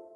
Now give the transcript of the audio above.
You